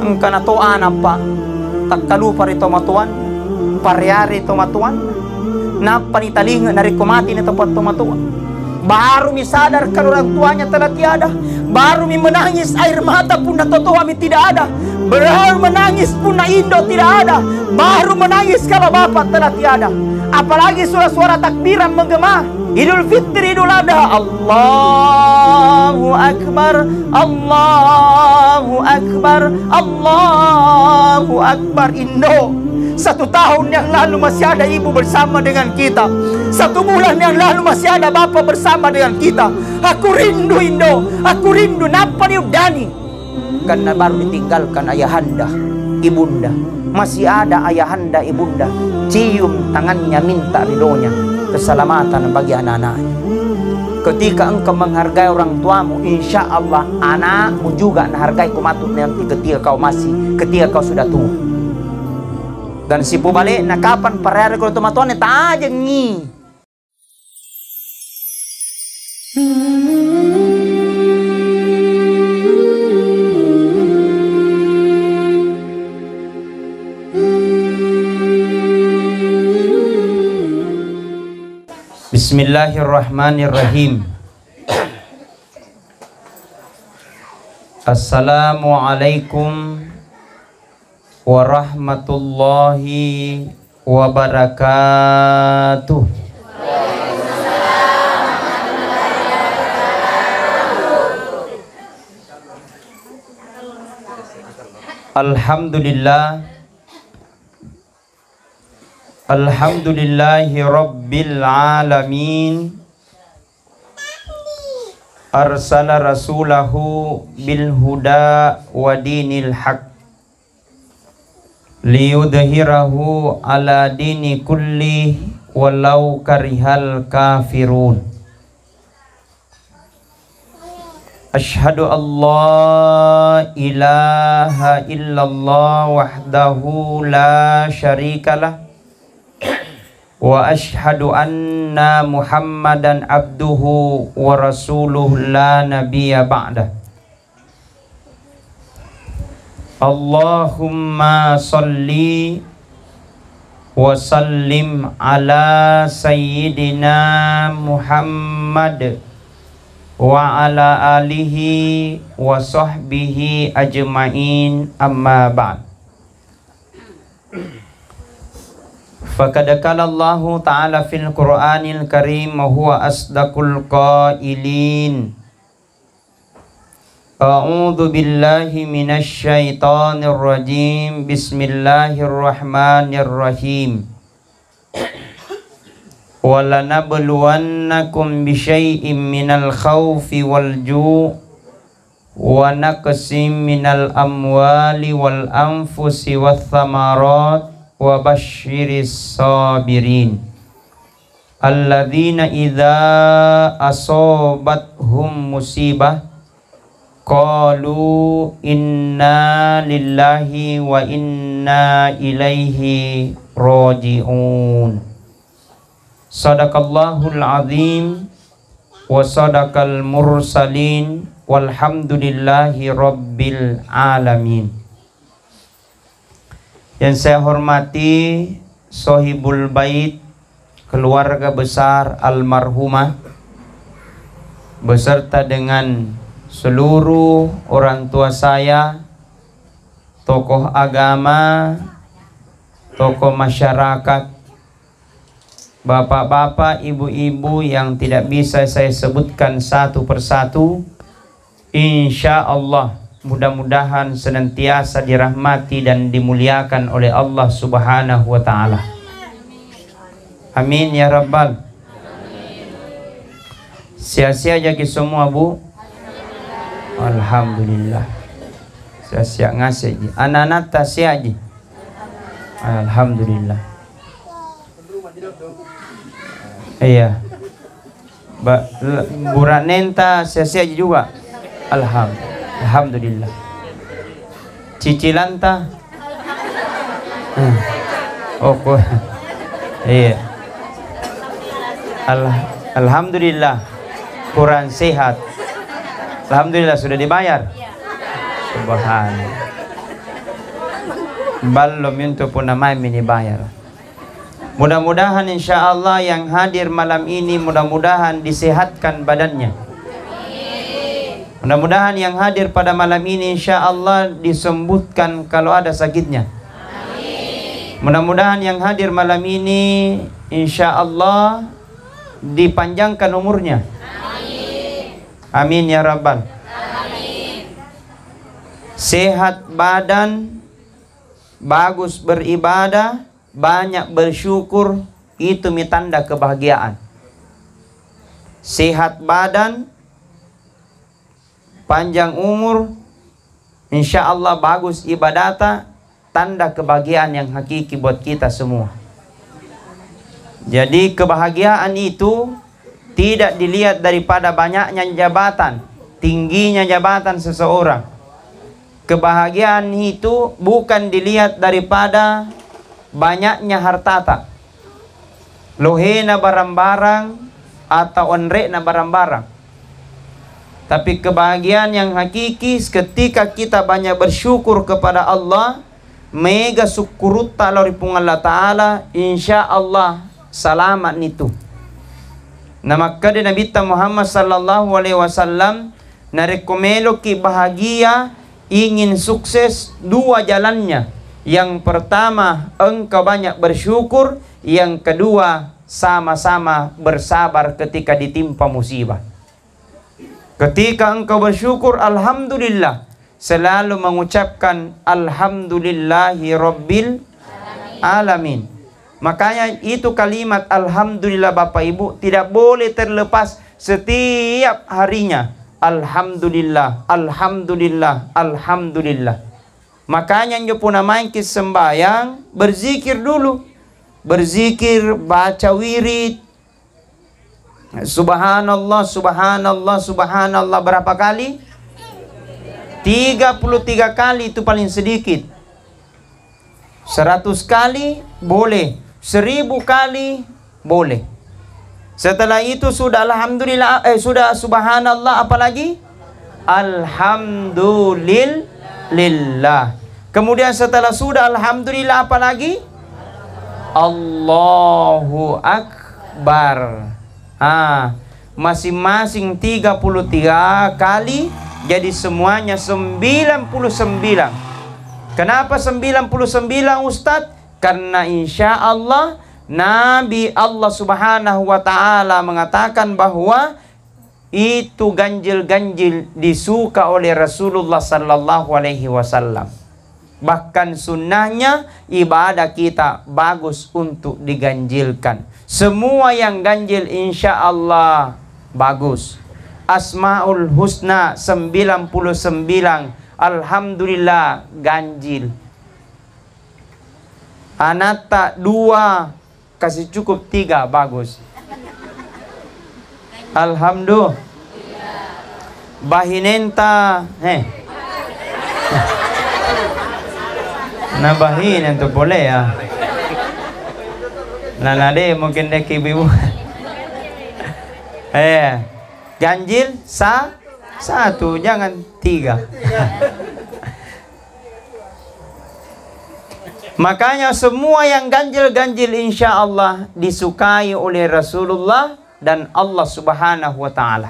engka na toan apa takkalu pari tomatuan paryari tomatuan napanitaling na rekomati na tapat tomatuan. Baru mi sadar kalau orang tuanya telah tiada, baru mi menangis air mata pun na totoa mi tidak ada, baru menangis pun na indo tidak ada, baru menangis kalau bapak telah tiada. Apalagi suara-suara takbiran menggema, Idul Fitri, Idul Adha, Allahu Akbar, Allahu Akbar, Allahu Akbar. Indo, 1 tahun yang lalu masih ada ibu bersama dengan kita, 1 bulan yang lalu masih ada bapak bersama dengan kita. Aku rindu Indo, aku rindu napa diudani, karena baru ditinggalkan ayahanda, ibunda. Masih ada ayahanda, ibunda, cium tangannya, minta ridhonya, keselamatan bagi anak-anaknya. Ketika engkau menghargai orang tuamu, insya Allah anakmu juga menghargai kumatut nanti ketika kau masih, ketika kau sudah tua. Dan si balik nak kapan perayaan kalau tomatuan tak aja ngi. Bismillahirrahmanirrahim. Assalamualaikum warahmatullahi wabarakatuh. Alhamdulillah, alhamdulillahi rabbil alamin. Arsala rasulahu bil huda wa dinil haq liyudhhirahu ala dini kulli walau karihal kafirun. Ashhadu alla ilaha illallah wahdahu la syarikalah wa ashhadu anna Muhammadan abduhu wa rasuluh la nabiyya ba'da. Allahumma salli wa sallim ala sayyidina Muhammad wa ala alihi wa sahbihi ajma'in, amma ba'd. Faqad qala Allahu ta'ala fil Qur'anil Karim wa huwa asdaqul qailin. A'udzu billahi minasy syaithanir rajim. Bismillahirrahmanirrahim. Wa lanabluwannakum bi syai'in minal khaufi wal ju' wa naqsim minal amwali wal anfusi wath thamarat wa basyiris sabirin alladzina idza asabathum musibah qalu inna lillahi wa inna ilaihi raji'un. Sadaqallahul azim wa sadaqal mursalin walhamdulillahi rabbil alamin. Yang saya hormati Sohibul Bait, keluarga besar almarhumah, beserta dengan seluruh orang tua saya, tokoh agama, tokoh masyarakat, bapak-bapak, ibu-ibu yang tidak bisa saya sebutkan satu persatu, insya Allah mudah-mudahan senantiasa dirahmati dan dimuliakan oleh Allah Subhanahu wa ta'ala. Amin ya rabbal. Sia-sia jaki semua bu. Alhamdulillah. Sia-sia ngasih ji. Anak-anak tak sia ji. Alhamdulillah. Iya. Burak nenta sia-sia ji juga. Alhamdulillah. Alhamdulillah. Cicilan ta? Oke. Iya. Alhamdulillah. Kurang sehat. Alhamdulillah sudah dibayar. Subhanallah. Belum untuk pun namai mini bayar. Mudah-mudahan insya Allah yang hadir malam ini mudah-mudahan disehatkan badannya. Mudah-mudahan yang hadir pada malam ini insya Allah disembuhkan kalau ada sakitnya. Mudah-mudahan yang hadir malam ini insya Allah dipanjangkan umurnya. Amin ya Rabbal. Sehat badan, bagus beribadah, banyak bersyukur, itu tanda kebahagiaan. Sehat badan, panjang umur, insya Allah bagus ibadata, tanda kebahagiaan yang hakiki buat kita semua. Jadi kebahagiaan itu tidak dilihat daripada banyaknya jabatan, tingginya jabatan seseorang. Kebahagiaan itu bukan dilihat daripada banyaknya harta tak. Lohena barang-barang atau onrekna barang-barang. Tapi kebahagiaan yang hakiki ketika kita banyak bersyukur kepada Allah, mega syukurut lori pungallah ta'ala, insya Allah salamat nitu. Nah maka di Nabi Muhammad sallallahu alaihi wasallam narekomelo ki bahagia. Ingin sukses dua jalannya. Yang pertama engkau banyak bersyukur, yang kedua sama-sama bersabar ketika ditimpa musibah. Ketika engkau bersyukur alhamdulillah, selalu mengucapkan alhamdulillahi rabbil alamin. Makanya itu kalimat alhamdulillah Bapak Ibu tidak boleh terlepas setiap harinya. Alhamdulillah, alhamdulillah, alhamdulillah. Makanya nyo puna main kis sembahyang, berzikir dulu. Berzikir, baca wirid. Subhanallah, subhanallah, subhanallah berapa kali? 33 kali itu paling sedikit. 100 kali boleh, 1000 kali boleh. Setelah itu sudah alhamdulillah, sudah subhanallah, apalagi alhamdulillah. Kemudian setelah sudah alhamdulillah, apalagi Allahu akbar. Ah, masing-masing 33 kali, jadi semuanya 99. Kenapa 99 Ustaz? Karena insya Allah Nabi Allah subhanahu wa ta'ala mengatakan bahwa itu ganjil-ganjil disuka oleh Rasulullah sallallahu alaihi wasallam. Bahkan sunnahnya ibadah kita bagus untuk diganjilkan. Semua yang ganjil insya Allah bagus. Asmaul husna 99, alhamdulillah ganjil. Anata 2 kasih cukup 3 bagus. Alhamdulillah. Bahinenta nambahin itu boleh ya. Nanade mungkin dek ibu. Ganjil satu jangan 3. Makanya semua yang ganjil-ganjil insya Allah disukai oleh Rasulullah dan Allah subhanahu wa ta'ala.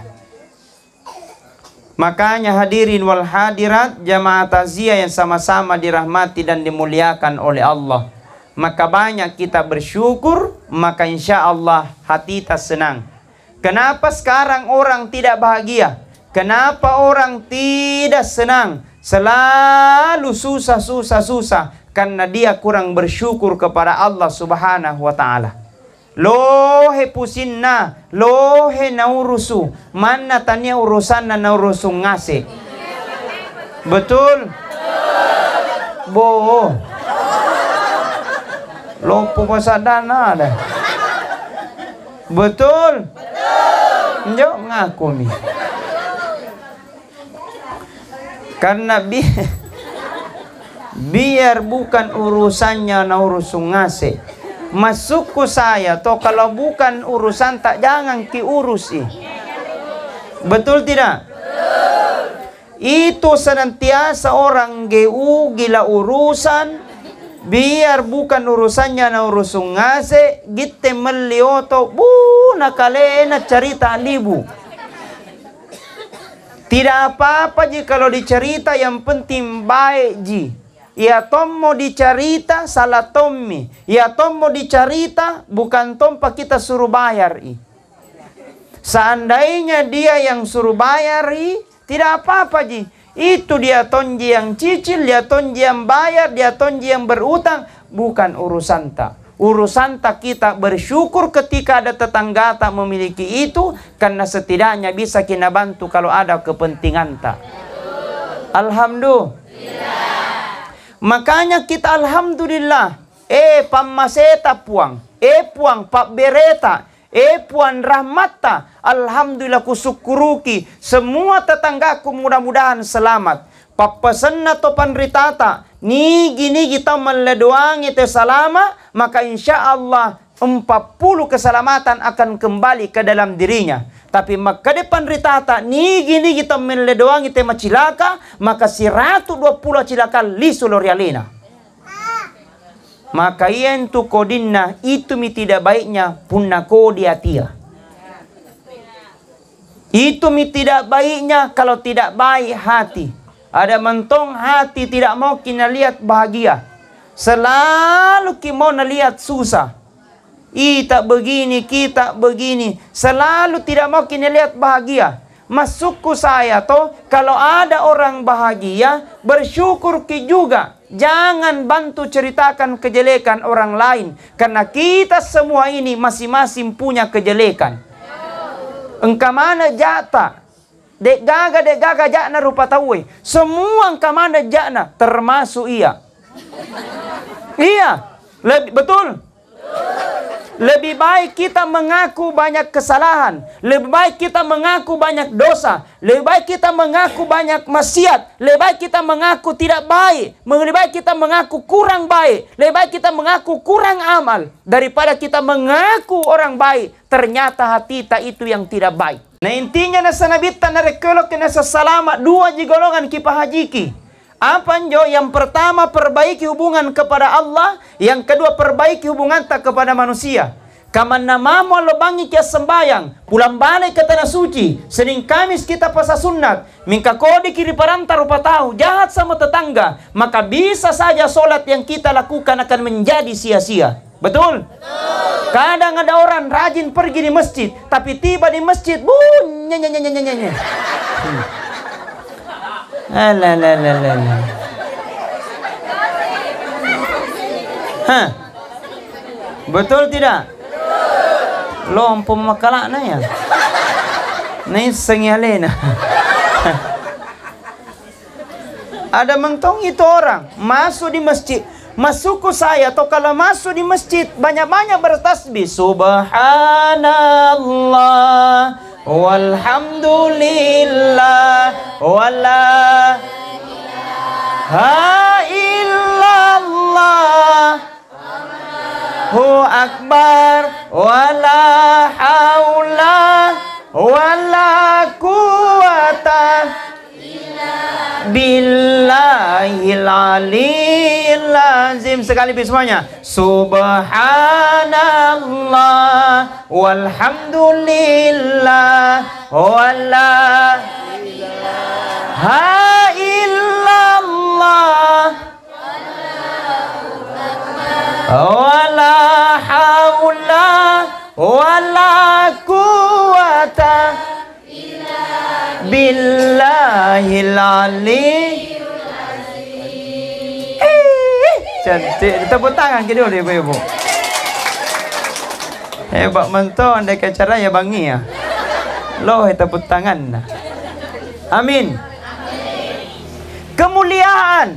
Makanya hadirin wal hadirat jamaah taziyah yang sama-sama dirahmati dan dimuliakan oleh Allah. Maka banyak kita bersyukur, maka insya Allah hati kita senang. Kenapa sekarang orang tidak bahagia? Kenapa orang tidak senang? Selalu susah-susah-susah. Karena dia kurang bersyukur kepada Allah subhanahu wa ta'ala. Lohe pusinna, lohe naurusu, mana tanya urusan naurusu ngase. Betul? Bo. Lopo pasadana dah. Betul? Njok ngaku mi. Karena biar bukan urusannya naurusung ngase. Masukku saya toh kalau bukan urusan tak jangan kiurusi. Betul tidak? Betul. Itu senantiasa orang geu gila urusan biar bukan urusannya na urusung ngase gitte melioto bu nakale na carita libu. Tidak apa-apa ji kalau dicerita, yang penting baik ji. Ya tom mau dicerita salah tommi. Ya tom mau dicerita bukan tompa kita suruh bayar i. Seandainya dia yang suruh bayar i, tidak apa-apa ji. Itu dia tonji yang cicil, dia tonji yang bayar, dia tonji yang berutang, bukan urusan ta. Urusan ta kita bersyukur ketika ada tetangga tak memiliki itu, karena setidaknya bisa kita bantu kalau ada kepentingan ta. Alhamdulillah. Makanya kita alhamdulillah. Pamaseta puang. Puang pak bereta. Puan rahmata. Alhamdulillah kusukuruki. Semua tetanggaku mudah-mudahan selamat. Papasenna topan ritata. Nigi kita meledoang itu selama. Maka insya Allah 40 keselamatan akan kembali ke dalam dirinya. Tapi maka depan ritata nigi kita meledoang itu macilaka, maka 120 cilaka lisulorialina. Maka yentu kodinna itu mi tidak baiknya punna kodiatia. Itu mi tidak baiknya kalau tidak baik hati. Ada mentong hati tidak mau kina lihat bahagia. Selalu ki mau lihat susah. Kita begini, kita begini. Selalu tidak mau kini lihat bahagia. Masukku saya toh, kalau ada orang bahagia, bersyukur ki juga. Jangan bantu ceritakan kejelekan orang lain. Karena kita semua ini masing-masing punya kejelekan. Engka mana jata. Dek gaga jakna rupa tahu. Semua engka mana jakna, termasuk ia. Iya, betul. Lebih baik kita mengaku banyak kesalahan. Lebih baik kita mengaku banyak dosa. Lebih baik kita mengaku banyak maksiat. Lebih baik kita mengaku tidak baik. Lebih baik kita mengaku kurang baik. Lebih baik kita mengaku kurang amal. Daripada kita mengaku orang baik, ternyata hati kita itu yang tidak baik. Nah intinya nasanabita narekolok nasa salama dua golongan kipahajiki. Apa njo? Yang pertama perbaiki hubungan kepada Allah, yang kedua perbaiki hubungan tak kepada manusia. Kamana mamo lobangi kia sembayang, pulang balik ke tanah suci, Senin Kamis kita puasa sunat, mingka kodi kiri paranta rupa tahu, jahat sama tetangga, maka bisa saja solat yang kita lakukan akan menjadi sia-sia. Betul? Kadang ada orang rajin pergi di masjid, tapi tiba di masjid, bunyi. Alalala. Hah? Betul tidak? Lompo makalakna ya. Nih sengyalena. Ada mentong itu orang masuk di masjid. Masukku saya atau kalau masuk di masjid banyak-banyak bertasbih subhanallah. Walhamdulillah wala ilaha illallah Allahu akbar wala haula wala quwata illa billahil aliyil azim. Sekali lagi semuanya subhanallah walhamdulillah wala ilaha illallah wala haula wala quwata illa billahil aliyil azim. Cantik, tepuk tangan ke dulu ibu-ibu. Hebat menton dekat cara ya bangi ya. Loh tepuk tangan. Amin. Kemuliaan.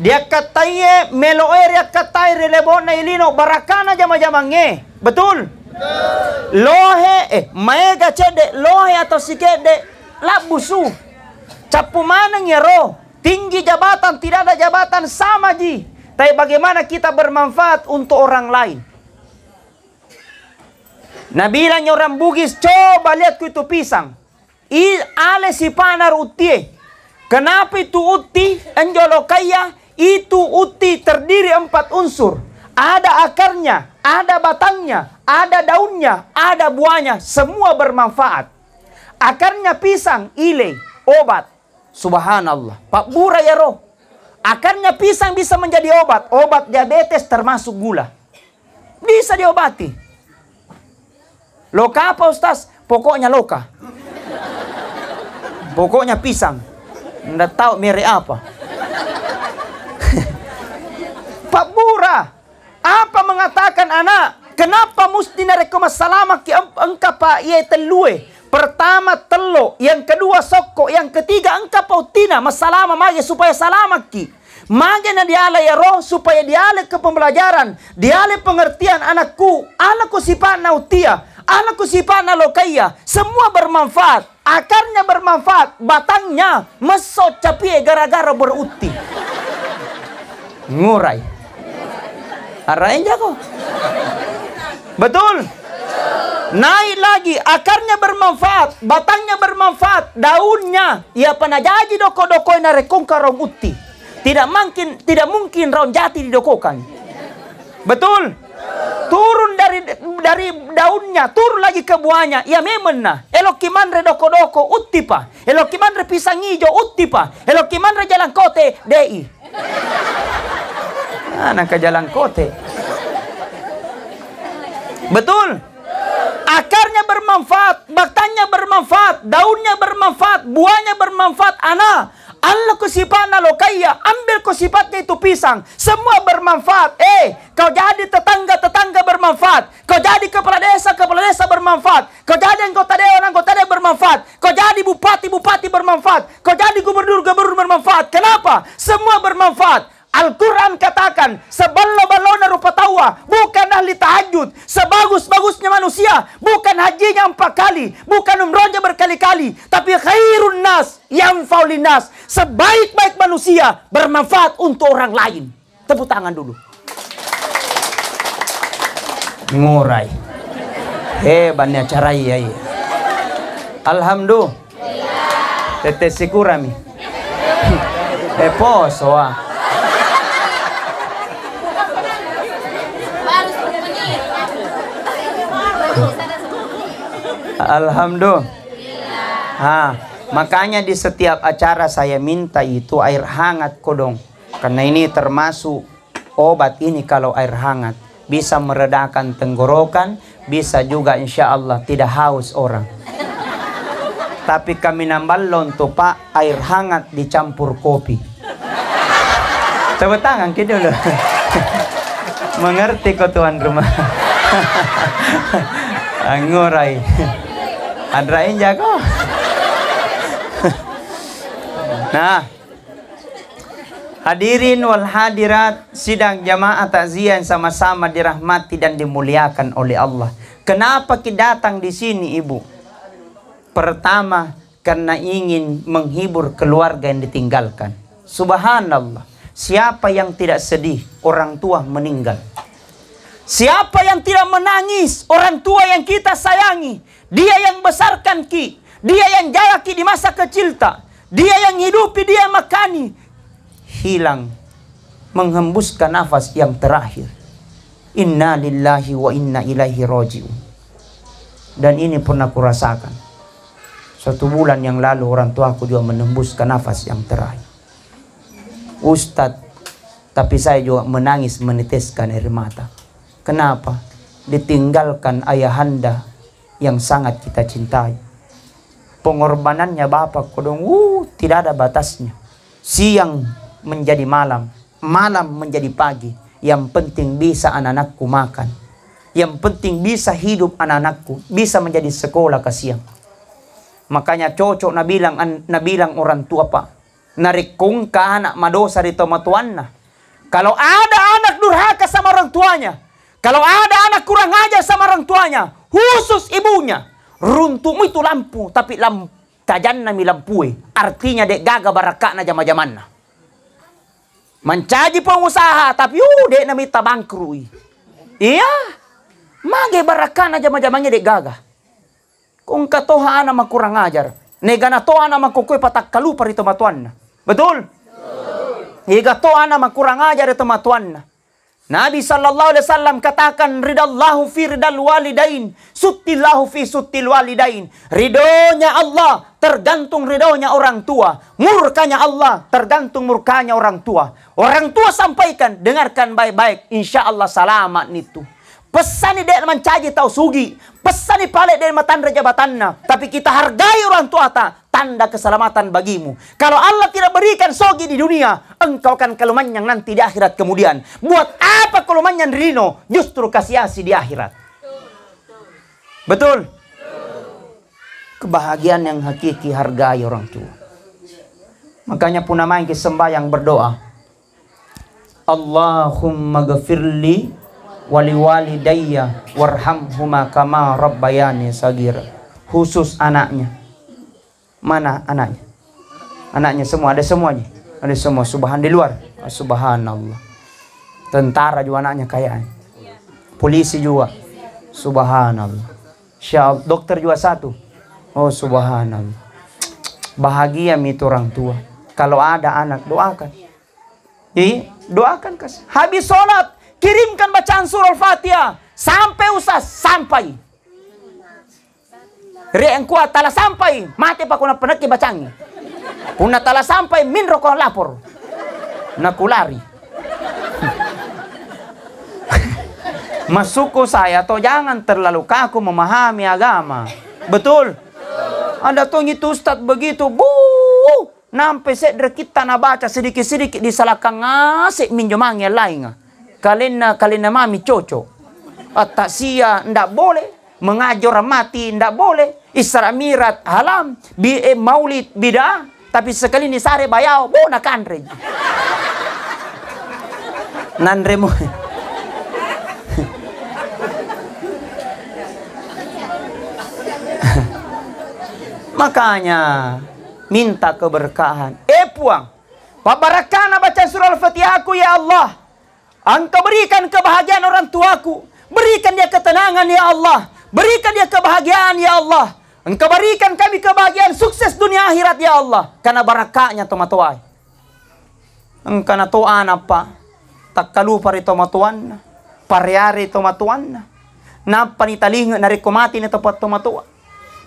Dia kataye meloer ya kataire lebona ilino barakana jama-jamange. Betul? Lohe maega cede lohe atau sikede labusu. Capu maneng ya roh. Tinggi jabatan tidak ada jabatan sama ji. Tapi bagaimana kita bermanfaat untuk orang lain? Nah bilangnya orang Bugis, coba lihat itu pisang. Ale si panar utie. Kenapa itu uti? Enjolo kaya. Itu uti terdiri 4 unsur. Ada akarnya, ada batangnya, ada daunnya, ada buahnya. Semua bermanfaat. Akarnya pisang, ile, obat. Subhanallah. Pak Bura ya roh. Akarnya pisang bisa menjadi obat. Obat diabetes termasuk gula. Bisa diobati. Loka apa Ustaz? Pokoknya loka. Pokoknya pisang. Nggak tahu merek apa. Pak Bura, apa mengatakan anak? Kenapa mesti nareko masalama ki engka pa iye telue? Pertama telo, yang kedua sokko, yang ketiga engka pautina masalama mage supaya salamak ki. Mage na diale ya roh supaya diale ke pembelajaran, diale pengertian anakku, anakku sipana utia, anakku sipana lokaya, semua bermanfaat. Akarnya bermanfaat, batangnya mesot capie gara-gara beruti. Ngurai. Arahin jago. Betul. Naik lagi, akarnya bermanfaat, batangnya bermanfaat, daunnya ya panajaji doko-doko narekung karong uti. Tidak mungkin raun jati didokokan. Betul. Turun dari daunnya, turun lagi ke buahnya. Ya memena. Elokimandre doko-doko utipa. Elokimandre pisang hijau utipa. Elokimandre jalan kote dei. Anak ke jalan kote. Betul. Akarnya bermanfaat, batangnya bermanfaat, daunnya bermanfaat, buahnya bermanfaat. Ana Allah kusipana lokaya, ambil kusifatnya itu pisang. Semua bermanfaat. Kau jadi tetangga bermanfaat. Kau jadi kepala desa bermanfaat. Kau jadi anggota dewan bermanfaat. Kau jadi bupati bermanfaat. Kau jadi gubernur bermanfaat. Kenapa? Semua bermanfaat. Al-Quran katakan, sebalo-balona rupa tawa, bukan ahli tahajud. Sebagus-bagusnya manusia, bukan hajinya 4 kali, bukan umrohnya berkali-kali. Tapi khairun nas, yang faulinas. Sebaik-baik manusia, bermanfaat untuk orang lain. Tepuk tangan dulu. Ngurai. Hebatnya cara iya. Alhamdulillah. Tete sikurami. Poso ah. Alhamdulillah. Makanya di setiap acara saya minta itu air hangat kodong. Karena ini termasuk obat ini, kalau air hangat bisa meredakan tenggorokan, bisa juga insya Allah tidak haus orang. Tapi kami nambal lonto pak, air hangat dicampur kopi. Coba tangan kita dulu. Mengerti kok tuan rumah. Ngurai. Adrain jago. Nah, hadirin wal hadirat, sidang jamaah takziah sama-sama dirahmati dan dimuliakan oleh Allah. Kenapa kita datang di sini, Ibu? Pertama, karena ingin menghibur keluarga yang ditinggalkan. Subhanallah. Siapa yang tidak sedih orang tua meninggal? Siapa yang tidak menangis orang tua yang kita sayangi? Dia yang besarkan ki, dia yang jaga ki di masa kecil tak, dia yang hidupi, dia makani. Hilang, menghembuskan nafas yang terakhir. Inna lillahi wa inna ilaihi raji'un. Dan ini pernah kurasakan. 1 bulan yang lalu orang tuaku juga menembuskan nafas yang terakhir. Ustadz, tapi saya juga menangis meneteskan air mata. Kenapa? Ditinggalkan ayahanda yang sangat kita cintai. Pengorbanannya Bapak kodong, tidak ada batasnya. Siang menjadi malam, malam menjadi pagi. Yang penting bisa anak-anakku makan. Yang penting bisa hidup anak-anakku, bisa menjadi sekolah ke siang. Makanya cocok nabilang orang tua pak, narikung ke anak madosa di tomatuanna. Kalau ada anak durhaka sama orang tuanya, kalau ada anak kurang ajar sama orang tuanya, khusus ibunya, runtumu itu lampu, tapi tajanna mi lampui. Artinya dek gaga barakakna jama-jamanna. Mencaji pengusaha, tapi dek nami tabangkrui. Iya, mage barakakna jama-jamannya dek gaga. Kungka toha ana kurang ajar, negana toha ana makukui patak kalupa rito matuanna. Betul? Higa tuana makurang ajar tema tuana. Nabi sallallahu alaihi wasallam katakan ridallahu fi ridal walidain, suttillahu fi suttil walidain. Ridhonya Allah tergantung ridhonya orang tua, murkanya Allah tergantung murkanya orang tua. Orang tua sampaikan, dengarkan baik-baik, insyaallah selamat nitu. Pesan dia mencaji tau sugi, pesan paling dari matandra jabatanna, tapi kita hargai orang tua ta, tanda keselamatan bagimu. Kalau Allah tidak berikan sogi di dunia, engkau kan keluman yang nanti di akhirat kemudian. Buat apa keluman yang dirino? Justru kasiasi di akhirat. Betul? Kebahagiaan yang hakiki hargai orang tua. Makanya puna main ke sembahyang berdoa. Allahumma gafirli waliwalidayya warhamhuma kama rabbayani sagira. Khusus anaknya. Mana anaknya? Anaknya semua, ada semuanya. Ada semua, subhan di luar. Subhanallah. Tentara juga anaknya kayaknya. Polisi juga. Subhanallah. Syah, dokter juga satu. Oh subhanallah. Bahagia itu orang tua. Kalau ada anak, doakan. Iya, doakan. Habis sholat, kirimkan bacaan surah Al-Fatihah. Sampai usah, sampai. Riak yang kuat, tala sampai. Mati pak kuna peneki bacangnya. Kuna tala sampai, min rokok lapor. Naku lari. Masuku saya, toh jangan terlalu kaku memahami agama. Betul? Anda tuh ngitu ustad begitu. Buuuh. Nampai sedra kita na baca sedikit-sedikit di salakang ngasih minjomangnya lain. Kalena mami cocok. Atak sia, ndak boleh. Mengajar mati ndak boleh. Isra mirat halam, maulid bidah, tapi sekali ni sare bayau bona kanre. Nanremo. Makanya minta keberkahan. Puang. Pabarakana baca surah Al-Fatihahku ya Allah. Engkau berikan kebahagiaan orang tuaku. Berikan dia ketenangan ya Allah. Berikan dia kebahagiaan ya Allah. Engkau berikan kami kebahagiaan sukses dunia akhirat ya Allah. Karena barakahnya tomatuai. Engkau na toan apa? Tak kalupa ri tomatuan. Pariari tomatuan. Napa ni talinga narikomati ni tempat tomatua.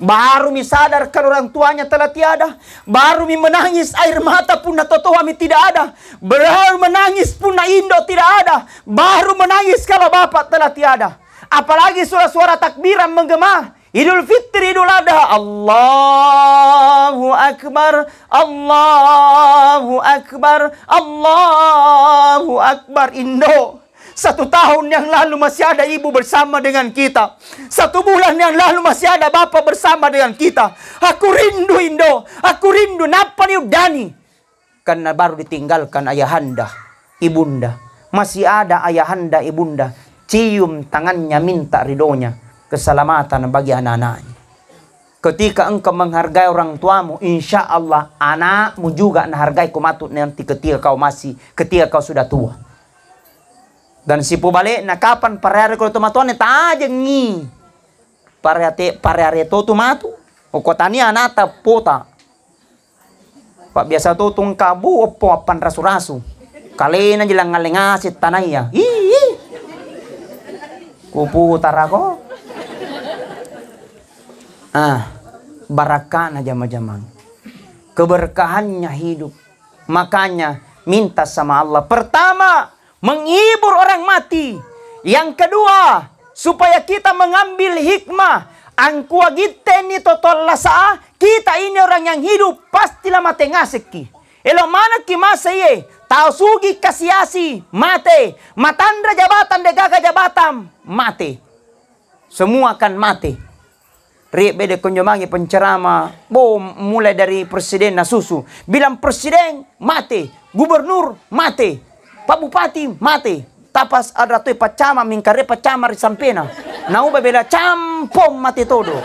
Baru mi sadar kalau orang tuanya telah tiada. Baru mi menangis air mata pun na totoami tidak ada. Baru menangis pun na indo tidak ada. Baru menangis kalau bapak telah tiada. Apalagi suara-suara takbiran menggema. Idul Fitri, Idul Adha. Allahu Akbar. Allahu Akbar. Allahu Akbar. Indo. 1 tahun yang lalu masih ada ibu bersama dengan kita. 1 bulan yang lalu masih ada bapak bersama dengan kita. Aku rindu Indo. Aku rindu. Napa ni udani? Karena baru ditinggalkan ayahanda, ibunda. Masih ada ayahanda, ibunda. Cium tangannya, minta ridhonya, keselamatan bagi anak-anaknya. Ketika engkau menghargai orang tuamu, insya Allah anakmu juga menghargai kumatut nanti ketika kau sudah tua. Dan sipu balik, nah kapan parehari kalau tomatuan, tak aja ngi. Parehari itu tomatu. Kotanya anata pota. Pak biasa itu tungkabu, opan rasu-rasu. Kalian aja ngalengasit tanahnya. Hihihi. Kupu tarako. Ah, barakah jama-jamang. Keberkahannya hidup. Makanya minta sama Allah. Pertama, menghibur orang mati. Yang kedua, supaya kita mengambil hikmah. Angkua giteni totolla saa, kita ini orang yang hidup pastilah mate ngaseki. Elo mana ki masaye? Tausugi kasiasi mate, matandra jabatan degaga jabatam mate, semua akan mate. Riak beda konjomangi pencerama, mulai dari presiden nasusu, bilang presiden mate, gubernur mate, pak bupati mate, tapas ada tuh pacama mingkare pacama risampena, nau beda campom mate todo.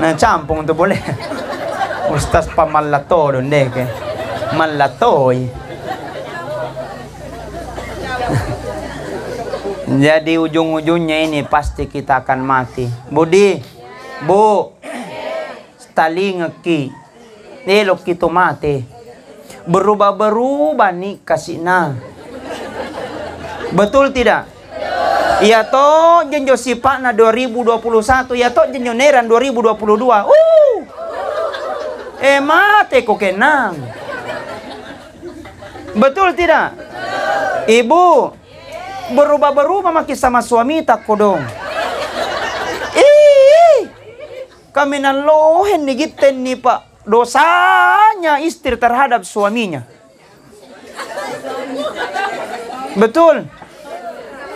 Nah campong tuh boleh. Ustaz pamalato don deke. Malatoi. Jadi ujung-ujungnya ini pasti kita akan mati. Budi, Bu, stali ngeki, elok kita mati. Berubah-berubah nih kasihna. Betul tidak? Ya toh jenjo sipakna 2021, ya toh jenjo neran 2022. Mate kok kenang. Betul tidak? Ibu, berubah-berubah maki sama suami tak kodong. Kami nalohen digiten nih Pak, dosanya istri terhadap suaminya. Betul.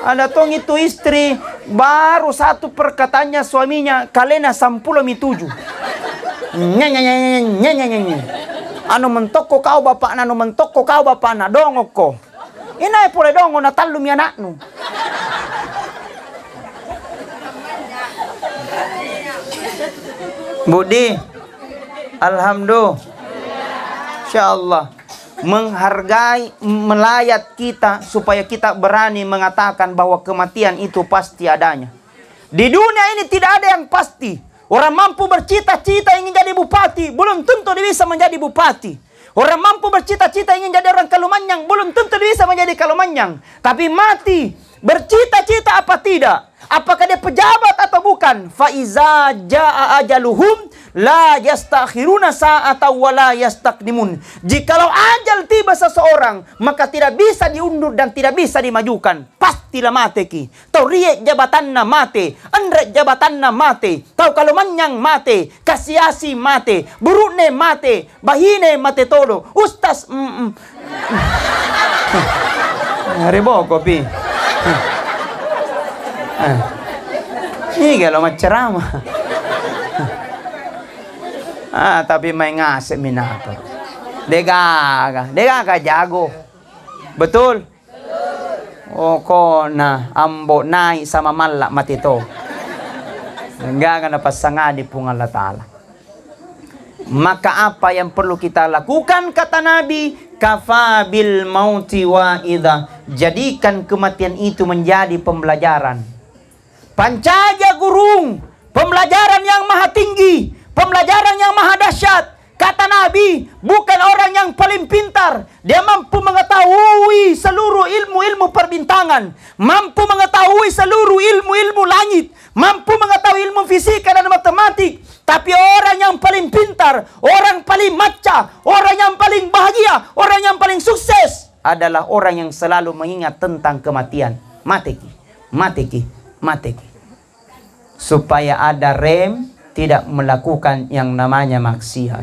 Ada tong itu istri baru satu perkataannya suaminya kalena 10 mi 7. Nyanyi. Anu mentoko kau bapak, anu mentoko kau bapak, na dongok ko. Inai pole dongo na talum ya naknu. Budi, alhamdulillah, insyaallah menghargai, melayat kita supaya kita berani mengatakan bahwa kematian itu pasti adanya. Di dunia ini tidak ada yang pasti. Orang mampu bercita-cita ingin jadi bupati, belum tentu dia bisa menjadi bupati. Orang mampu bercita-cita ingin jadi orang Kalumanyang, belum tentu dia bisa menjadi Kalumanyang. Tapi mati, bercita-cita apa tidak? Apakah dia pejabat atau bukan? Faiza jaa ajaluhum la yastakhiruna sa'ata wa la yastaqdimun. Jikalau ajal tiba seseorang, maka tidak bisa diundur dan tidak bisa dimajukan. Pastilah mati ki. Tau riek jabatanna mati, enrek jabatanna mati, tau Kalumanyang mati, kasiasi mati, burukne mati, bahine mati todo. Ustaz Rebo kopi. Ini kalau ceramah. Tapi main ngasih minapa. Dega jago. Betul? Oh kona ambo naik sama malak mati to. Enggak kena pasangan di pungan Allah Ta'ala. Maka apa yang perlu kita lakukan kata Nabi? Kafabil mauti wa'idah. Jadikan kematian itu menjadi pembelajaran. Pancaja gurung, pembelajaran yang maha tinggi, pembelajaran yang maha dahsyat. Kata Nabi, bukan orang yang paling pintar, dia mampu mengetahui seluruh ilmu-ilmu perbintangan, mampu mengetahui seluruh ilmu-ilmu langit, mampu mengetahui ilmu fisika dan matematik. Tapi orang yang paling pintar, orang paling macca, orang yang paling bahagia, orang yang paling sukses adalah orang yang selalu mengingat tentang kematian. Mati ki. Supaya ada rem tidak melakukan yang namanya maksiat.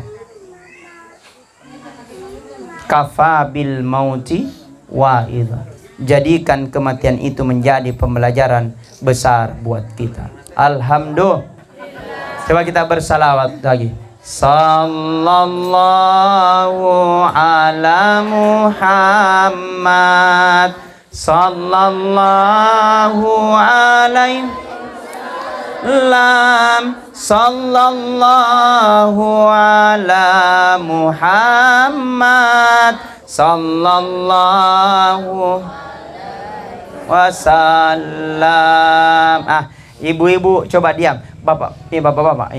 Kafabil mauti wa'idha. Jadikan kematian itu menjadi pembelajaran besar buat kita. Alhamdulillah. Coba kita bersalawat lagi. Sallallahu ala Muhammad. Sallallahu alaihi lam. Sallallahu ala Muhammad. Sallallahu wasallam. Ibu-ibu coba diam. Bapak-bapak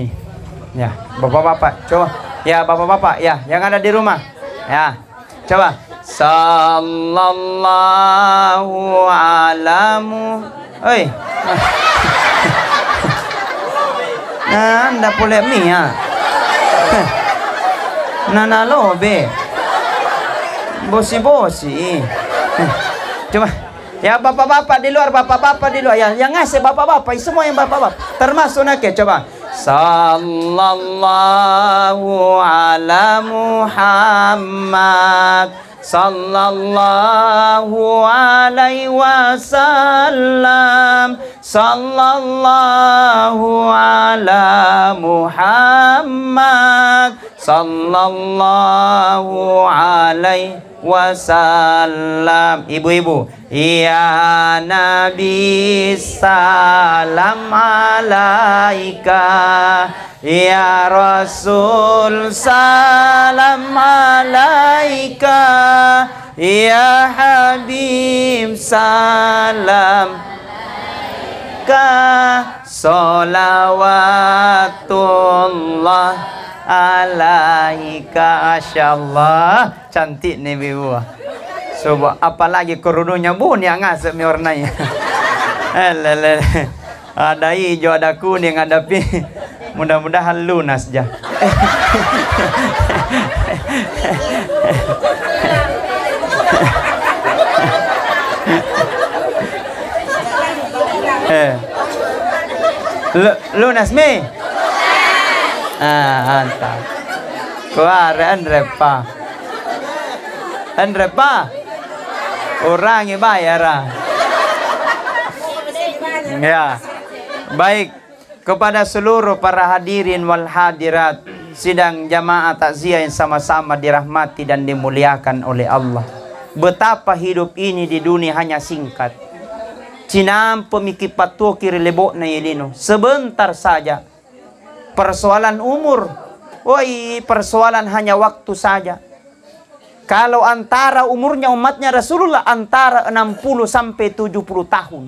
yang ada di rumah. Ya. Coba. Sallallahu alamu. Oi. Nah, anda boleh mia. Nana lobe. Bosi-bosi. Coba. Ya bapak-bapak di luar ya. Yang ngasih bapak-bapak, semua yang bapak-bapak. Termasuk nake coba. Sallallahu ala Muhammad. Sallallahu alaihi wasallam. Sallallahu ala Muhammad. Sallallahu alaihi wasallam. Ibu-ibu, ya Nabi salam alaika, ya Rasul salam alaika, ya Habib salam. Alaika sholawatullah alaika. Asyallah, cantik nih bibu. Coba apalagi kerudungnya bu nih ngasep warnanya. Ada hijau, ada kuning, ada pink. Mudah-mudahan lunas jah. Lunas mi? Ah, anta. Kuare andrepa. Andrepa. Orang yang bayar. Ya. Baik, kepada seluruh para hadirin wal hadirat sidang jamaah takziah yang sama-sama dirahmati dan dimuliakan oleh Allah. Betapa hidup ini di dunia hanya singkat. Cinam pemikir patuh kiri lebok na yelino. Sebentar saja. Persoalan umur. Woi, persoalan hanya waktu saja. Kalau antara umurnya umatnya Rasulullah antara 60 sampai 70 tahun.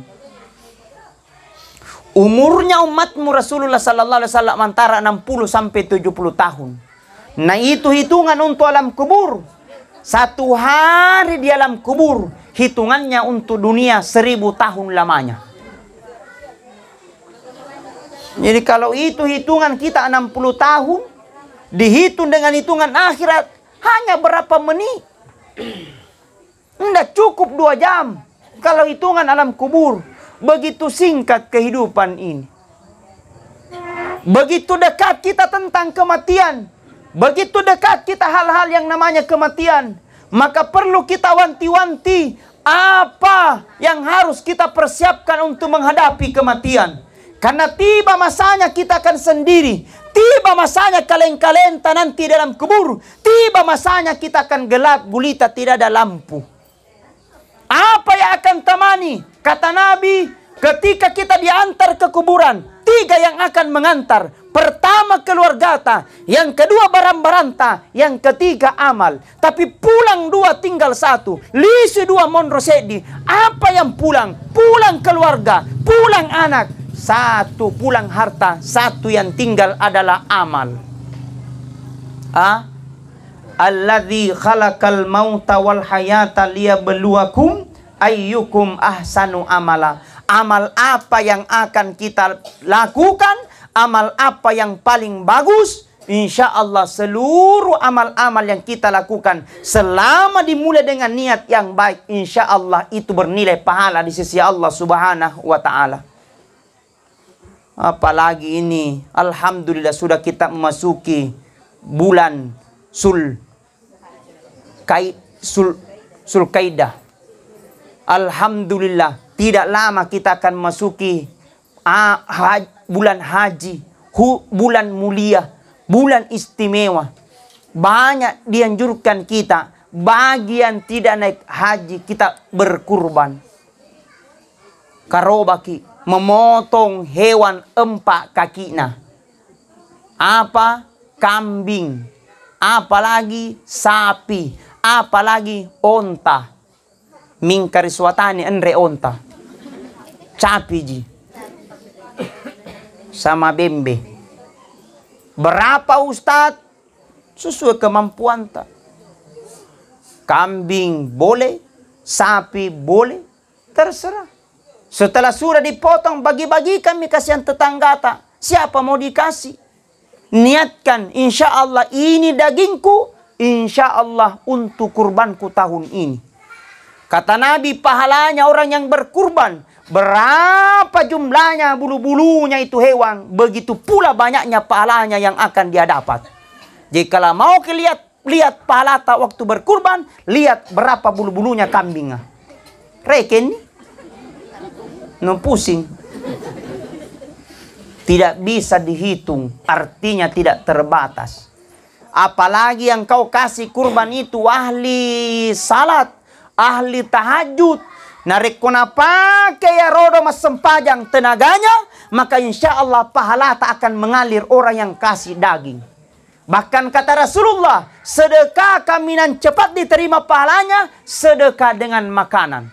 Umurnya umatmu Rasulullah sallallahu alaihi wasallam antara 60 sampai 70 tahun. Nah, itu hitungan untuk alam kubur. Satu hari di alam kubur hitungannya untuk dunia 1000 tahun lamanya. Jadi kalau itu hitungan kita 60 tahun dihitung dengan hitungan akhirat hanya berapa menit? Tidak cukup 2 jam kalau hitungan alam kubur. Begitu singkat kehidupan ini. Begitu dekat kita tentang kematian. Begitu dekat kita hal-hal yang namanya kematian. Maka perlu kita wanti-wanti apa yang harus kita persiapkan untuk menghadapi kematian. Karena tiba masanya kita akan sendiri. Tiba masanya kaleng-kalenta nanti dalam kubur. Tiba masanya kita akan gelap gulita tidak ada lampu. Apa yang akan temani? Kata Nabi, ketika kita diantar ke kuburan, 3 yang akan mengantar. Pertama keluargata, yang kedua barang-baranta, yang ketiga amal. Tapi pulang 2 tinggal 1. Lisi 2 monrosedi. Apa yang pulang? Pulang keluarga, pulang anak. 1 pulang harta, 1 yang tinggal adalah amal. Alladzi khalaqal mauta wal hayata liyabluwakum ayyukum ahsanu amala. Amal apa yang akan kita lakukan? Amal apa yang paling bagus? Insya Allah seluruh amal-amal yang kita lakukan selama dimulai dengan niat yang baik, insya Allah itu bernilai pahala di sisi Allah subhanahu wa ta'ala. Apalagi ini alhamdulillah sudah kita memasuki bulan Zulkaidah. Alhamdulillah, tidak lama kita akan masuki bulan haji, bulan mulia, bulan istimewa. Banyak dianjurkan kita, bagian tidak naik haji, kita berkurban. Karobaki, memotong hewan 4 kakinya. Apa? Kambing. Apalagi sapi. Apalagi onta. Mingkari suatani enre onta. Capiji. Sama bembe. Berapa Ustadz? Sesuai kemampuan tak. Kambing boleh. Sapi boleh. Terserah. Setelah sudah dipotong bagi-bagi kami kasihan tetangga tak. Siapa mau dikasih? Niatkan insya Allah ini dagingku. Insya Allah untuk kurbanku tahun ini. Kata Nabi pahalanya orang yang berkurban. Berapa jumlahnya bulu-bulunya itu hewan. Begitu pula banyaknya pahalanya yang akan dia dapat. Jikalau mau lihat pahala tak waktu berkurban. Lihat berapa bulu-bulunya kambingnya. Reken. No pusing. Tidak bisa dihitung. Artinya tidak terbatas. Apalagi yang kau kasih kurban itu ahli salat. Ahli tahajud. Narik kona pakai ya rodo mas sempajang tenaganya. Maka insya Allah pahala tak akan mengalir orang yang kasih daging. Bahkan kata Rasulullah. Sedekah kaminan cepat diterima pahalanya. Sedekah dengan makanan.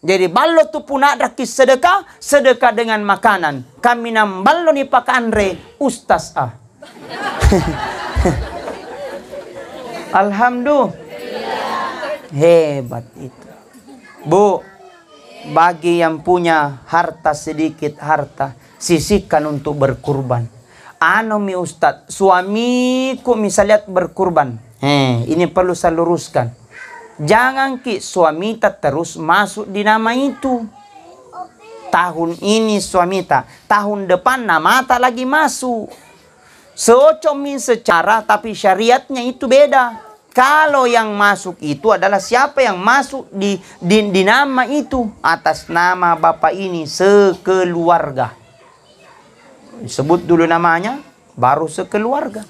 Jadi ballo tu pun ada sedekah, sedekah dengan makanan. Kami nam ballo ni Pak Andre, ustaz ah. Alhamdulillah. Hebat itu. Bu, bagi yang punya harta sedikit harta, sisihkan untuk berkurban. Ano mi ustaz, suamiku misalnya berkurban. Ini perlu saya luruskan. Jangan ki suamita terus masuk di nama itu. Tahun ini suamita, tahun depan nama tak lagi masuk. Seocomin secara tapi syariatnya itu beda. Kalau yang masuk itu adalah siapa yang masuk di nama itu. Atas nama bapak ini sekeluarga. Sebut dulu namanya, baru sekeluarga.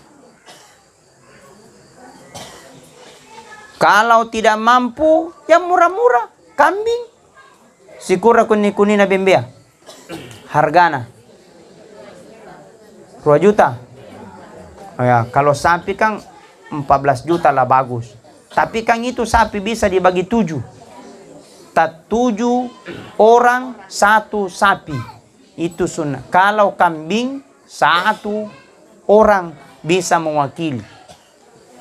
Kalau tidak mampu, yang murah-murah, kambing. Sikura kuni-kunina bembea. Hargana. 2 juta. Oh ya, kalau sapi kan 14 juta lah bagus. Tapi kan itu sapi bisa dibagi 7. Tak 7 orang, 1 sapi. Itu sunnah. Kalau kambing, 1 orang bisa mewakili.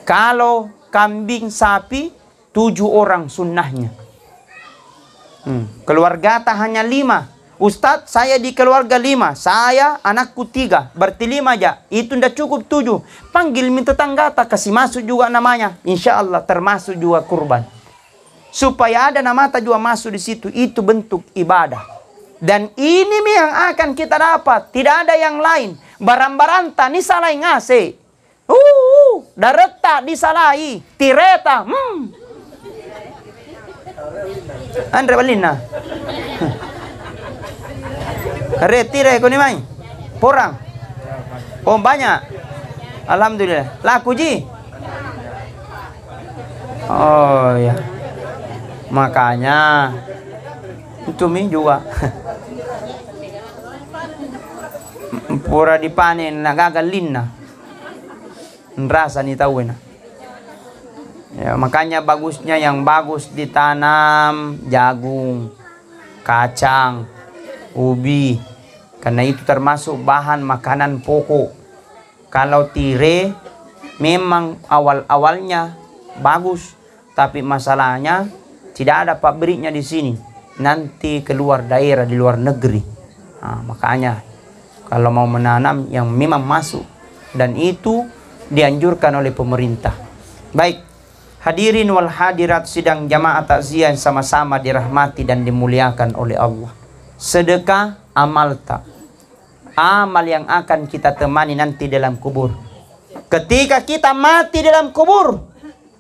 Kalau kambing sapi 7 orang sunnahnya. Keluarga tak hanya 5. Ustadz, saya di keluarga 5. Saya anakku 3. Berarti 5 aja. Itu tidak cukup 7. Panggil minta tetangga tak, kasih masuk juga namanya. Insya Allah termasuk juga kurban. Supaya ada nama tak juga masuk di situ. Itu bentuk ibadah. Dan ini yang akan kita dapat. Tidak ada yang lain. Barang-baranta ni salah ngasih. Dareta disalahi, tireta. Andre balina. Retire kau ni main. Porang. Oh banyak. Alhamdulillah. Laku ji. Oh ya. Makanya itu mi juga. Pura dipanen gagal linna. Rasa nih tahu enak. Ya, makanya bagusnya yang bagus ditanam jagung, kacang, ubi. Karena itu termasuk bahan makanan pokok. Kalau tire memang awal-awalnya bagus, tapi masalahnya tidak ada pabriknya di sini. Nanti keluar daerah di luar negeri. Nah, makanya kalau mau menanam yang memang masuk dan itu dianjurkan oleh pemerintah. Baik, hadirin wal hadirat sidang jamaah takziah sama-sama dirahmati dan dimuliakan oleh Allah. Sedekah amal tak, amal yang akan kita temani nanti dalam kubur. Ketika kita mati dalam kubur,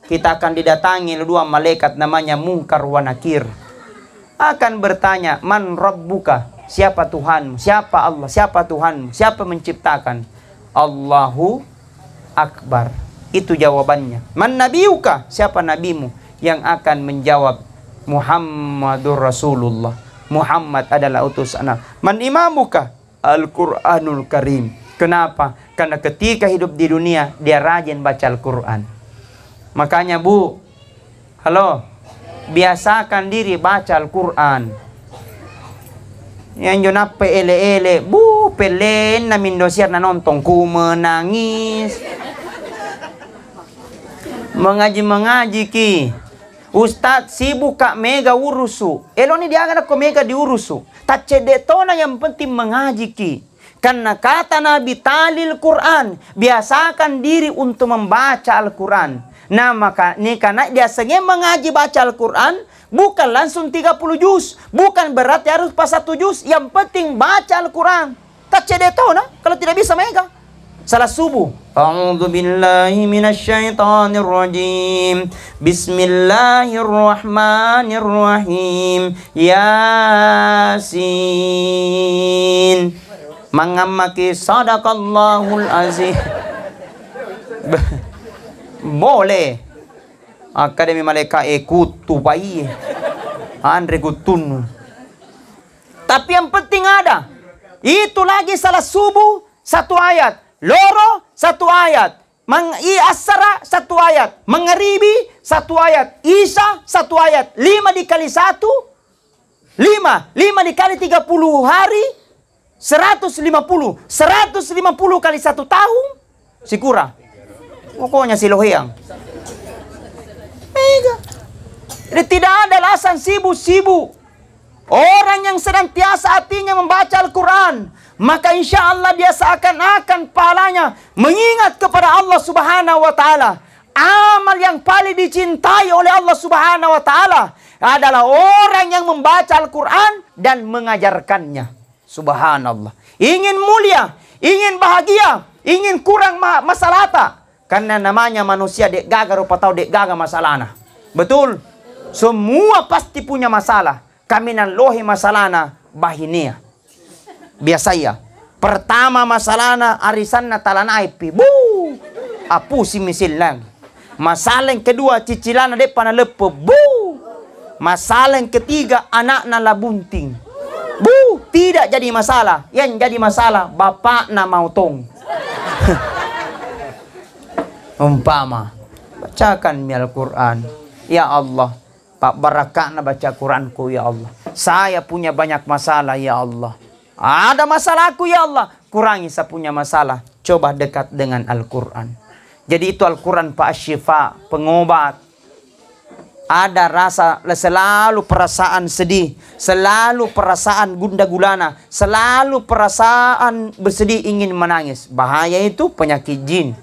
kita akan didatangi 2 malaikat namanya Munkar wa Nakir. Akan bertanya, man rabbuka, siapa Tuhanmu, siapa Allah, siapa Tuhanmu, siapa menciptakan. Allahu Akbar, itu jawabannya. Man nabiyuka, siapa nabimu? Yang akan menjawab Muhammadur Rasulullah, Muhammad adalah utusan Allah. Man imamuka, Al-Quranul Karim. Kenapa? Karena ketika hidup di dunia dia rajin baca Al-Quran. Makanya bu, halo, biasakan diri baca Al-Quran. Yang jonapa ele-ele, bu pelen na mindosiar na nonton ku menangis. Mengaji-mengaji ki. Ustaz sibuk kak mega urusu. Eloni dianggap kok mega diurusu. Tak cedetona yang penting mengaji ki. Karena kata Nabi talil Quran. Biasakan diri untuk membaca Al-Quran. Nah maka ini karena biasanya mengaji baca Al-Quran. Bukan langsung 30 juz. Bukan berarti harus pas 1 juz. Yang penting baca Al-Quran. Tak cedetona kalau tidak bisa mega. Salat subuh. A'udzu billahi minasyaitonir rajim. Bismillahirrahmanirrahim. Yasin. Mengamaki sadaqallahul azim. Boleh. Akademi Malaikat ikut tubai. Andre gutun. Tapi yang penting ada. Itu lagi salat subuh 1 ayat. Loro 1 ayat, Asara 1 ayat, Mengeribi 1 ayat, Isya 1 ayat, 5 dikali 1 5 dikali 30 hari 150. 150 kali 1 tahun si kurang. Pokoknya si loheang. Mega. Jadi tidak ada alasan sibuk-sibuk. Orang yang senantiasa hatinya membaca Al-Quran, maka insya Allah dia seakan-akan pahalanya mengingat kepada Allah Subhanahu wa Ta'ala. Amal yang paling dicintai oleh Allah Subhanahu wa Ta'ala adalah orang yang membaca Al-Quran dan mengajarkannya. Subhanallah. Ingin mulia, ingin bahagia, ingin kurang masalata. Karena namanya manusia dek gaga rupa tau dek gaga masalahna. Betul? Semua pasti punya masalah. Kaminan lohi masalahna bahinia. Biasa ya. Pertama masalahna arisanna talan aipi. Bu. Apusi misil lagi. Masalah yang kedua cicilana dek pana lepe. Bu. Masalah yang ketiga anakna labunting. Bu. Tidak jadi masalah. Yang jadi masalah bapakna mau tong. Umpama bacakan Al-Quran. Ya Allah, Pak Barakana baca Quranku ya Allah. Saya punya banyak masalah ya Allah. Ada masalahku ya Allah. Kurangi saya punya masalah. Coba dekat dengan Al-Quran. Jadi itu Al-Quran Pak Asyifa, pengobat. Ada rasa selalu perasaan sedih, selalu perasaan gundah gulana, selalu perasaan bersedih ingin menangis. Bahaya itu penyakit jin.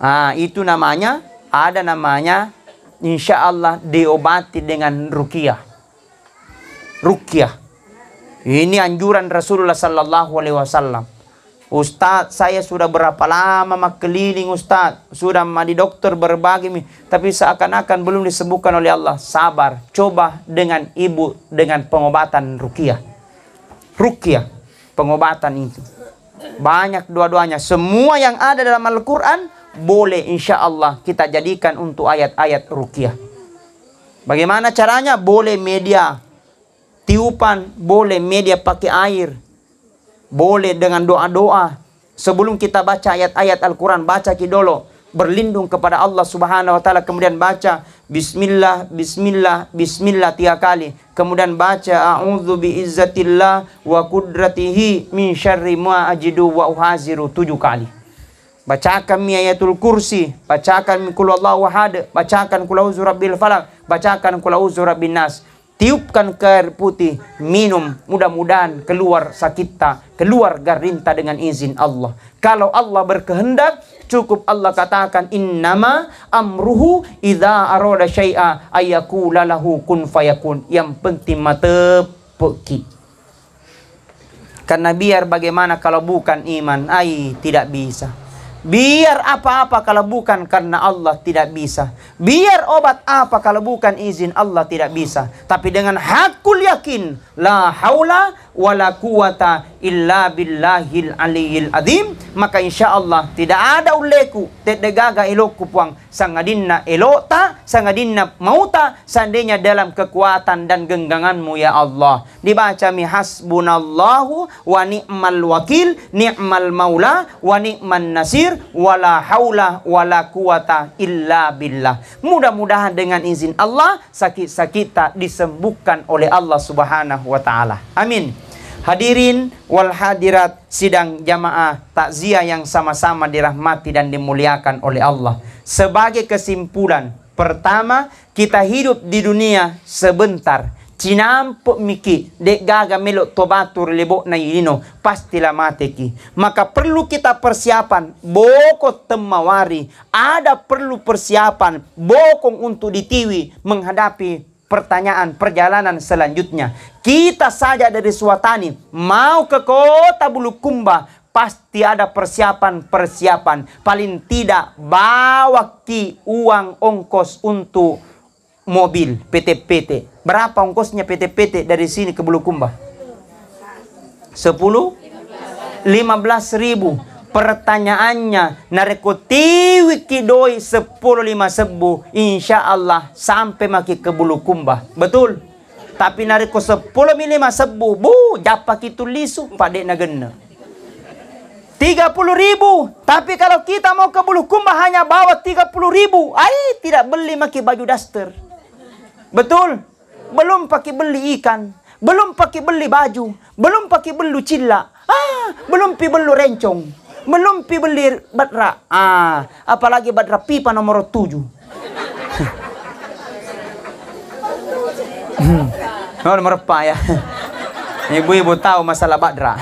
Ah, itu namanya, ada namanya, insya Allah diobati dengan ruqyah. Ruqyah. Ini anjuran Rasulullah Sallallahu Alaihi Wasallam. Ustadz, saya sudah berapa lama keliling Ustadz, sudah di dokter berbagai, tapi seakan-akan belum disembuhkan oleh Allah. Sabar, coba dengan ibu dengan pengobatan ruqyah. Ruqyah, pengobatan itu. Banyak dua-duanya, semua yang ada dalam Al-Quran boleh insya Allah kita jadikan untuk ayat-ayat ruqyah. Bagaimana caranya? Boleh media tiupan, boleh media pakai air, boleh dengan doa-doa. Sebelum kita baca ayat-ayat Al-Quran, baca kidolo, berlindung kepada Allah Subhanahu wa Ta'ala. Kemudian baca Bismillah, Bismillah, Bismillah 3 kali. Kemudian baca A'udzu biizzatillah wa qudratihi min syarri ma ajidu wa uhaziru 7 kali. Bacakan ayatul kursi, bacakan qul huwallahu ahad, bacakan qul a'udzu birabbil falaq, bacakan qul a'udzu birabbin nas. Tiupkan ke air putih, minum, mudah-mudahan keluar sakitnya, keluar garinta dengan izin Allah. Kalau Allah berkehendak, cukup Allah katakan innama amruhu idza arada syai'a ayyaqula lahu kun fayakun. Yang penting mata peki. Karena biar bagaimana kalau bukan iman, ai tidak bisa. Biar apa-apa kalau bukan karena Allah tidak bisa. Biar obat apa kalau bukan izin Allah tidak bisa. Tapi dengan hakul yakin, la haula wala quwata illa billahil aliyil azim, maka insya Allah tidak ada uleku tedegaga elokku puang sangadinna elota sangadinna mauta. Seandainya dalam kekuatan dan gengganganmu ya Allah. Dibaca mi hasbunallahu wa ni'mal wakil, ni'mal maula wa ni'man nasir, wala haula wala quwata illa billah. Mudah-mudahan dengan izin Allah sakit-sakit tak disembuhkan oleh Allah Subhanahu wa Ta'ala. Amin. Hadirin wal hadirat sidang jamaah takziah yang sama-sama dirahmati dan dimuliakan oleh Allah. Sebagai kesimpulan, pertama, kita hidup di dunia sebentar. Cinampuk miki, dek gaga melok tobatur lebok na ilino, pastilah mateki. Maka perlu kita persiapan, boko temawari, ada perlu persiapan, bokong untuk ditiwi menghadapi pertanyaan perjalanan selanjutnya. Kita saja dari Suwatani, mau ke kota Bulukumba, pasti ada persiapan-persiapan, paling tidak bawa ki uang ongkos untuk mobil, PT-PT. Berapa ongkosnya PT-PT dari sini ke Bulukumba? 10? 15 ribu. Pertanyaannya, narekotiwi kidoi 10 lima sebu, insya Allah sampai maki ke Bulukumba. Betul? Tapi nareko 10 lima sebu, bu, japa kitu lisu, padek nagena 30 ribu. Tapi kalau kita mau ke Bulukumba hanya bawa 30 ribu, ay, tidak beli maki baju daster. Betul? belum pakai beli ikan, belum pakai beli baju, belum pakai beli cilla, belum pi beli rencong, belum pi beli badra, apalagi badra pipa nomor 7. Oh, nomor 4 ya. Ibu-ibu tahu masalah badra.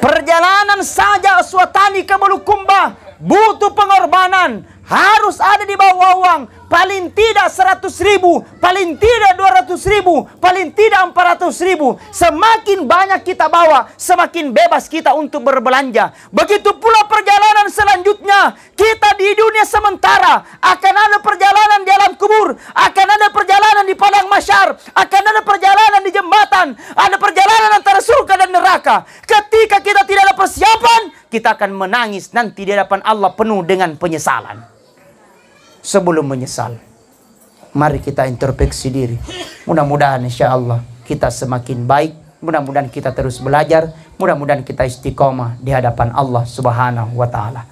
Perjalanan saja suatani ke Bulukumba butuh pengorbanan. Harus ada di bawah uang. Paling tidak 100.000, paling tidak 200.000, paling tidak 400.000. Semakin banyak kita bawa, semakin bebas kita untuk berbelanja. Begitu pula perjalanan selanjutnya. Kita di dunia sementara. Akan ada perjalanan di alam kubur. Akan ada perjalanan di padang mahsyar. Akan ada perjalanan di jembatan. Ada perjalanan antara surga dan neraka. Ketika kita tidak ada persiapan, kita akan menangis nanti di hadapan Allah penuh dengan penyesalan. Sebelum menyesal, mari kita introspeksi diri. Mudah-mudahan insya Allah kita semakin baik. Mudah-mudahan kita terus belajar. Mudah-mudahan kita istiqomah di hadapan Allah Subhanahu wa Ta'ala.